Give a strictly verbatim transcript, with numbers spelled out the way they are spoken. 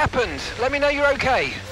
happened. Let me know you're okay.